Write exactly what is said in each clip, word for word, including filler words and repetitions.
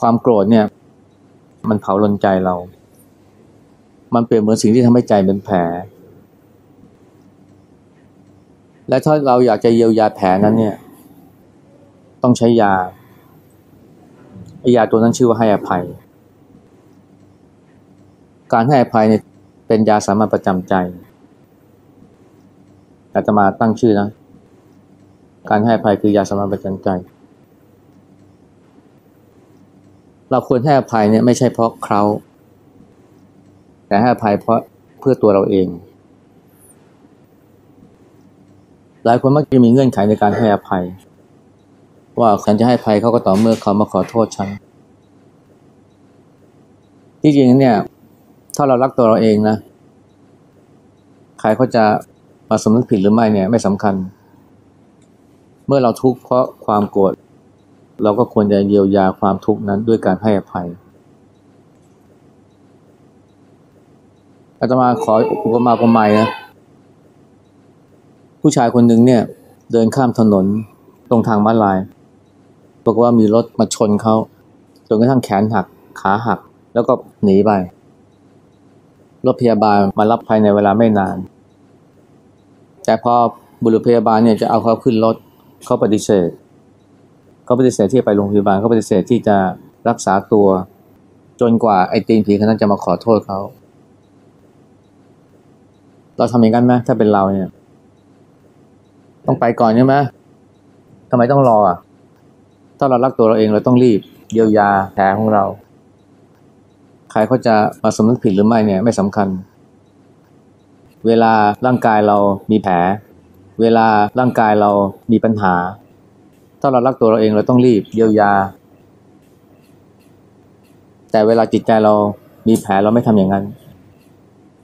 ความโกรธเนี่ยมันเผาลนใจเรามันเปรียบเหมือนสิ่งที่ทำให้ใจเป็นแผลและถ้าเราอยากจะเยียวยาแผลนั้นเนี่ยต้องใช้ยาไอ้ยาตัวนั้นชื่อว่าให้อภัยการให้อภัยเนี่ยเป็นยาสามัญประจำใจอาตมาตั้งชื่อนะการให้อภัยคือยาสามัญประจำใจเราควรให้อภัยเนี่ยไม่ใช่เพราะเขาแต่ให้อภัยเพราะเพื่อตัวเราเองหลายคนมักจะมีเงื่อนไขในการให้อภัยว่าฉันจะให้อภัยเขาก็ต่อเมื่อเขามาขอโทษฉันที่จริงเนี่ยถ้าเรารักตัวเราเองนะใครเขาจะมาสำนึกผิดหรือไม่เนี่ยไม่สำคัญเมื่อเราทุกข์เพราะความโกรธเราก็ควรจะเยียวยาความทุกข์นั้นด้วยการให้อภัยอาตมาขออุปมาอุปไมยนะผู้ชายคนหนึ่งเนี่ยเดินข้ามถนนตรงทางม้าลายบอกว่ามีรถมาชนเขาจนกระทั่งแขนหักขาหักแล้วก็หนีไปรถพยาบาลมารับภายในเวลาไม่นานแต่พอบุรุษพยาบาลเนี่ยจะเอาเขาขึ้นรถเขาปฏิเสธเขาปฏิเสธที่จะไปโรงพยาบาลเขาปฏิเสธที่จะรักษาตัวจนกว่าไอ้ตีนผีคนนั้นจะมาขอโทษเขาเราทำอย่างนั้นไหมถ้าเป็นเราเนี่ยต้องไปก่อนใช่ไหมทำไมต้องรออ่ะถ้าเรารักตัวเราเองเราต้องรีบเยียวยาแผลของเราใครเขาจะมาสำนึกผิดหรือไม่เนี่ยไม่สำคัญเวลาร่างกายเรามีแผลเวลาร่างกายเรามีปัญหาถ้าเรารักตัวเราเองเราต้องรีบเยียวยาแต่เวลาจิตใจเรามีแผลเราไม่ทำอย่างนั้น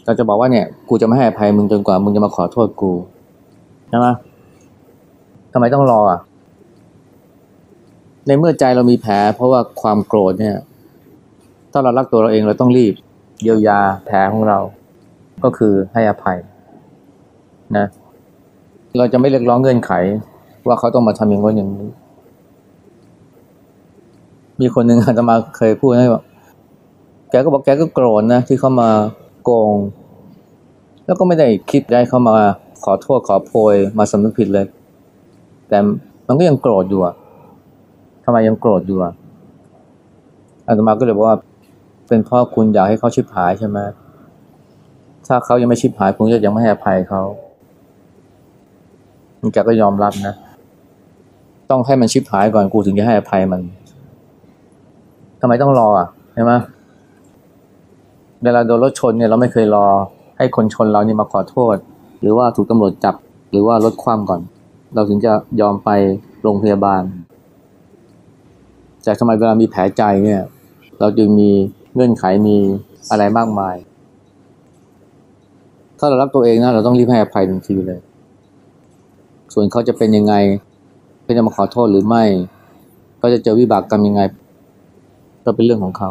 เราจะบอกว่าเนี่ยกูจะไม่ให้อภัยมึงจนกว่ามึงจะมาขอโทษกูใช่ไหมทำไมต้องรออ่ะในเมื่อใจเรามีแผลเพราะว่าความโกรธเนี่ยถ้าเรารักตัวเราเองเราต้องรีบเยียวยาแผลของเราก็คือให้อภัยนะเราจะไม่เรียกร้องเงื่อนไขว่าเขาต้องมาทำอย่างนั้นอย่างนี้มีคนหนึ่งอาตมาเคยพูดให้ว่าแกก็บอกแกก็โกรธนะที่เขามาโกงแล้วก็ไม่ได้คิดได้เขามาขอโทษขอโพยมาสำนึกผิดเลยแต่มันก็ยังโกรธอยู่ทำไมยังโกรธอยู่อาตมาก็เลยบอกว่าเป็นเพราะคุณอยากให้เขาชิบหายใช่ไหมถ้าเขายังไม่ชิบหายคุณก็ยังไม่ให้อภัยเขาแกก็ยอมรับนะต้องให้มันชิบหายก่อนกูถึงจะให้อภัยมันทำไมต้องรออ่ะใช่ไหมเวลาโดนรถชนเนี่ยเราไม่เคยรอให้คนชนเรานี่มาขอโทษหรือว่าถูกตำรวจจับหรือว่ารถคว่ำก่อนเราถึงจะยอมไปโรงพยาบาลแต่ทำไมเวลามีแผลใจเนี่ยเราจึงมีเงื่อนไขมีอะไรมากมายถ้าเรารักตัวเองนะเราต้องรีบให้อภัยทันทีเลยส่วนเขาจะเป็นยังไงเขาจะมาขอโทษหรือไม่เขาจะเจอวิบากกรรมยังไงก็เป็นเรื่องของเขา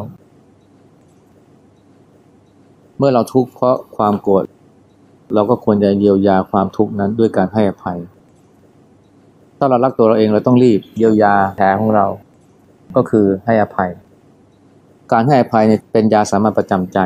เมื่อเราทุกข์เพราะความโกรธเราก็ควรจะเยียวยาความทุกข์นั้นด้วยการให้อภัยถ้าเรารักตัวเราเองเราต้องรีบเยียวยาแผลของเราก็คือให้อภัยการให้อภัยเนี่ยเป็นยาสามัญประจำใจ